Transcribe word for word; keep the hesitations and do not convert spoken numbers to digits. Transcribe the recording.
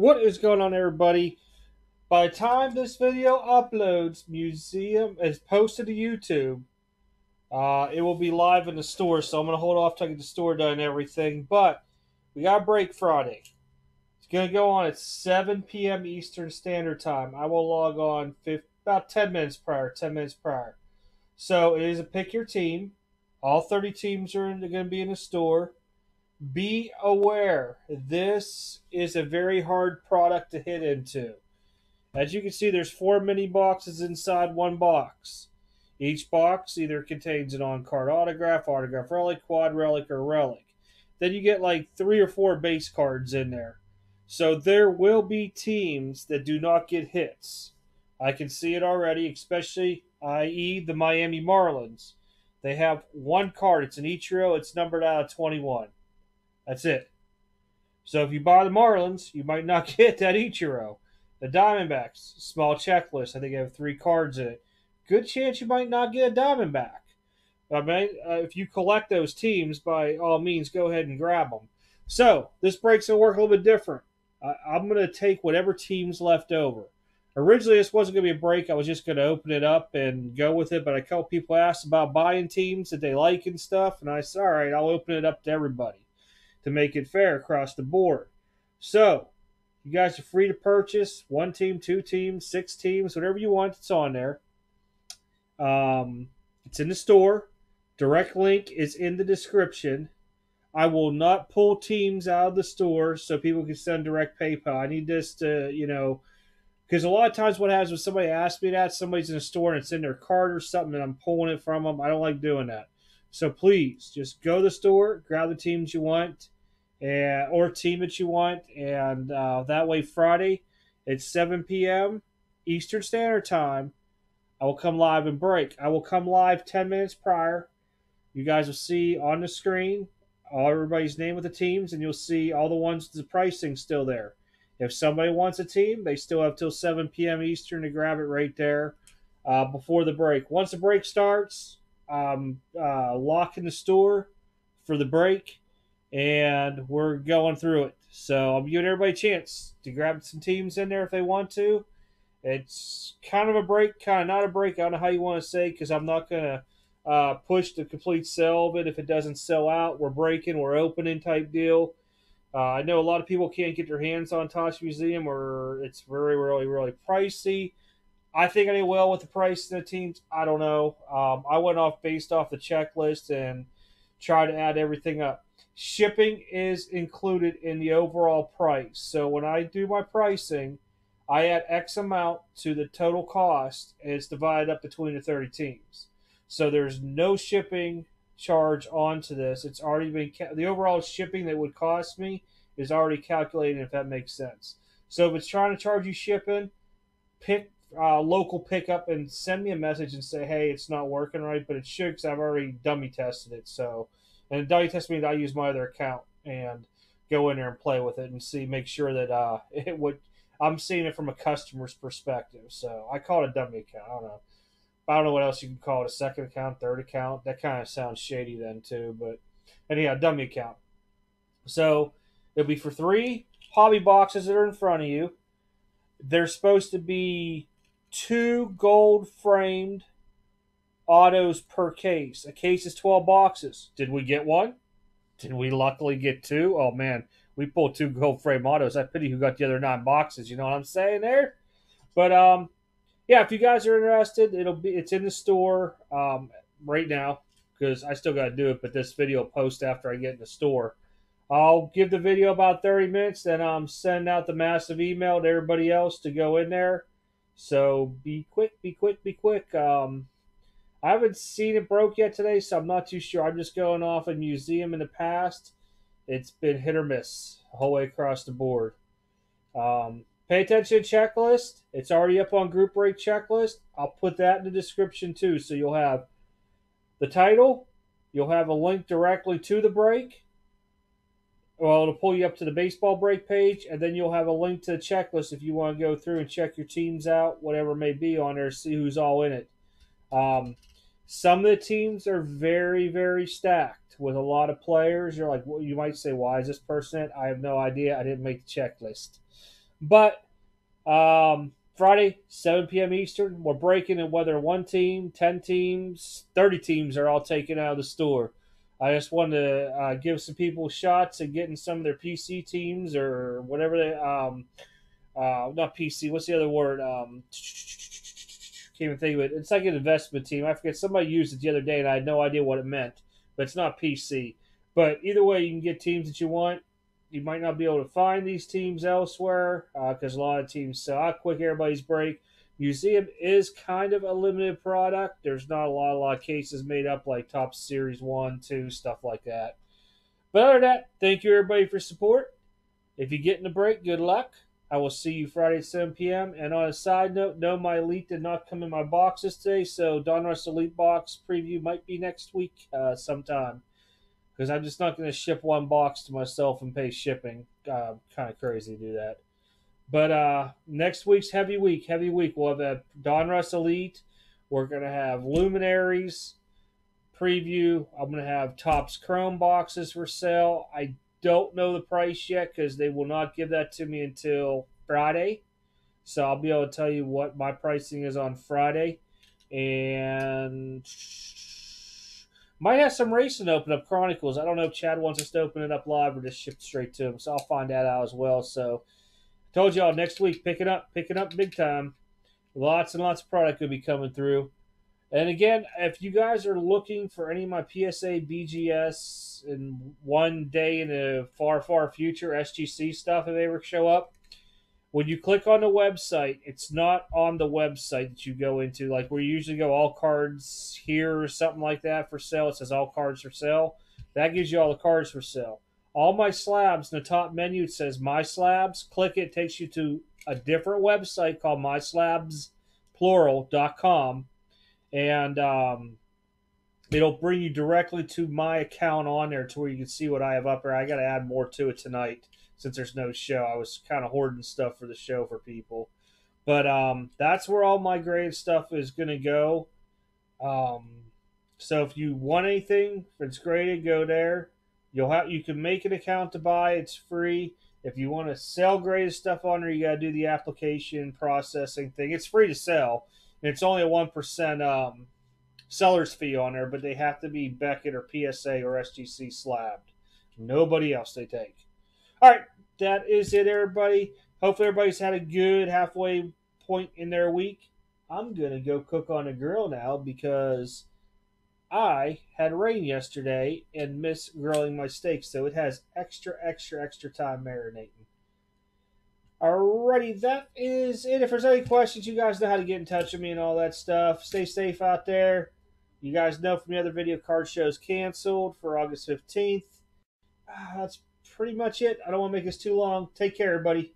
What is going on, everybody? By the time this video uploads, museum is posted to YouTube. Uh, it will be live in the store, so I'm going to hold off taking the store done and everything. But we got break Friday. It's going to go on at seven P M Eastern Standard Time. I will log on fifteen, about ten minutes prior, ten minutes prior. So it is a pick your team. All thirty teams are going to be in the store. Be aware, this is a very hard product to hit into. As you can see, there's four mini boxes inside one box. Each box either contains an on-card autograph, autograph relic, quad relic, or relic. Then you get like three or four base cards in there. So there will be teams that do not get hits. I can see it already, especially, that is the Miami Marlins. They have one card. It's an Ichiro. It's numbered out of twenty-one. That's it. So if you buy the Marlins, you might not get that Ichiro. The Diamondbacks, small checklist. I think they have three cards in it. Good chance you might not get a Diamondback. I mean, uh, if you collect those teams, by all means, go ahead and grab them. So this break's going to work a little bit different. I, I'm going to take whatever team's left over. Originally, this wasn't going to be a break. I was just going to open it up and go with it. But a couple people asked about buying teams that they like and stuff. And I said, all right, I'll open it up to everybody to make it fair across the board. So you guys are free to purchase one team, two teams, six teams, whatever you want. It's on there. Um, it's in the store. Direct link is in the description. I will not pull teams out of the store so people can send direct PayPal. I need this to, you know, because a lot of times what happens when somebody asks me that, somebody's in the store and it's in their cart or something and I'm pulling it from them. I don't like doing that. So please, just go to the store, grab the teams you want, and, or team that you want, and uh, that way Friday at seven P M Eastern Standard Time, I will come live and break. I will come live ten minutes prior. You guys will see on the screen all everybody's name with the teams, and you'll see all the ones the pricing still there. If somebody wants a team, they still have till seven P M Eastern to grab it right there uh, before the break. Once the break starts, Um, uh, lock in the store for the break, and we're going through it. So I'm giving everybody a chance to grab some teams in there if they want to. It's kind of a break, kind of not a break. I don't know how you want to say, because I'm not going to uh, push the complete sell of it. If it doesn't sell out, we're breaking, we're opening type deal. Uh, I know a lot of people can't get their hands on Topps Museum, or it's very, really, really pricey. I think I did well with the price and the teams. I don't know. Um, I went off based off the checklist and tried to add everything up. Shipping is included in the overall price. So when I do my pricing, I add X amount to the total cost, and it's divided up between the thirty teams. So there's no shipping charge onto this. It's already been ca- the overall shipping that would cost me is already calculated, if that makes sense. So if it's trying to charge you shipping, pick Uh, local pickup and send me a message and say, hey, it's not working right, but it should, because I've already dummy tested it. So, and dummy test means I use my other account and go in there and play with it and see, make sure that uh, it would. I'm seeing it from a customer's perspective. So I call it a dummy account. I don't know. I don't know what else you can call it. A second account, third account. That kind of sounds shady then too. But anyhow, dummy account. So it'll be for three hobby boxes that are in front of you. They're supposed to be two gold framed autos per case. A case is twelve boxes. Did we get one? Did we luckily get two? Oh man, we pulled two gold frame autos. I pity who got the other nine boxes. You know what I'm saying there? But um, yeah, if you guys are interested, it'll be it's in the store um right now, because I still got to do it. But this video will post after I get in the store. I'll give the video about thirty minutes, then I'm sending out the massive email to everybody else to go in there. So be quick, be quick, be quick. Um, I haven't seen it broke yet today, so I'm not too sure. I'm just going off a museum in the past. It's been hit or miss the whole way across the board. Um, pay attention to checklist. It's already up on Group Break Checklist. I'll put that in the description too. So you'll have the title. You'll have a link directly to the break. Well, it'll pull you up to the baseball break page, and then you'll have a link to the checklist if you want to go through and check your teams out, whatever may be on there, see who's all in it. Um, some of the teams are very, very stacked with a lot of players. You're like, well, you might say, why is this person in? I have no idea. I didn't make the checklist. But um, Friday, seven p m Eastern, we're breaking, and whether one team, ten teams, thirty teams are all taken out of the store. I just wanted to uh, give some people shots at getting some of their P C teams or whatever they um, – uh, not P C. What's the other word? Um, can't even think of it. It's like an investment team. I forget. Somebody used it the other day, and I had no idea what it meant. But it's not P C. But either way, you can get teams that you want. You might not be able to find these teams elsewhere because uh, a lot of teams sell out quick. Everybody's break. Museum is kind of a limited product. There's not a lot, a lot of cases made up like Topps Series one, two, stuff like that. But other than that, thank you everybody for support. If you get in the break, good luck. I will see you Friday at seven p m And on a side note, no, my Elite did not come in my boxes today, so Donruss Elite box preview might be next week uh, sometime. Because I'm just not going to ship one box to myself and pay shipping. Uh, kind of crazy to do that. But uh, next week's heavy week. Heavy week. We'll have that Donruss Elite. We're going to have Luminaries preview. I'm going to have Topps Chrome boxes for sale. I don't know the price yet because they will not give that to me until Friday. So I'll be able to tell you what my pricing is on Friday. And might have some racing open up Chronicles. I don't know if Chad wants us to open it up live or just ship straight to him. So I'll find that out as well. So I told y'all next week, picking up, picking up big time. Lots and lots of product could be coming through. And again, if you guys are looking for any of my P S A, B G S, and one day in the far, far future S G C stuff, if they ever show up, when you click on the website, it's not on the website that you go into. Like, we usually go all cards here or something like that for sale. It says all cards for sale. That gives you all the cards for sale. All my slabs in the top menu, it says My Slabs. Click it. It takes you to a different website called my slabs plural dot com. And um, it'll bring you directly to my account on there to where you can see what I have up there. I got to add more to it tonight. Since there's no show, I was kind of hoarding stuff for the show for people. But um, that's where all my grave stuff is going to go. Um, so if you want anything, if it's graded, go there. You'll have, you can make an account to buy. It's free. If you want to sell graded stuff on there, you got to do the application processing thing. It's free to sell. And it's only a one percent um, seller's fee on there, but they have to be Beckett or P S A or S G C slabbed. Nobody else they take. All right, that is it, everybody. Hopefully everybody's had a good halfway point in their week. I'm going to go cook on a grill now because I had rain yesterday and missed grilling my steak, so it has extra, extra, extra time marinating. Alrighty, that is it. If there's any questions, you guys know how to get in touch with me and all that stuff. Stay safe out there. You guys know from the other video, card show's canceled for August fifteenth. Ah, that's pretty much it. I don't want to make this too long. Take care, everybody.